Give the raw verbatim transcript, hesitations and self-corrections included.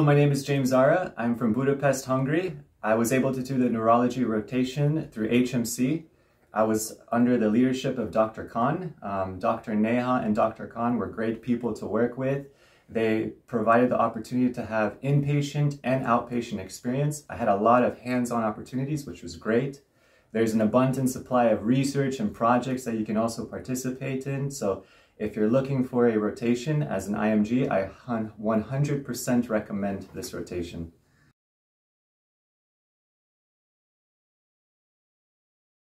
My name is James Zara. I'm from Budapest, Hungary. I was able to do the neurology rotation through H M C. I was under the leadership of Doctor Khan. Um, Doctor Neha and Doctor Khan were great people to work with. They provided the opportunity to have inpatient and outpatient experience. I had a lot of hands-on opportunities, which was great. There's an abundant supply of research and projects that you can also participate in. So if you're looking for a rotation as an I M G, I one hundred percent recommend this rotation.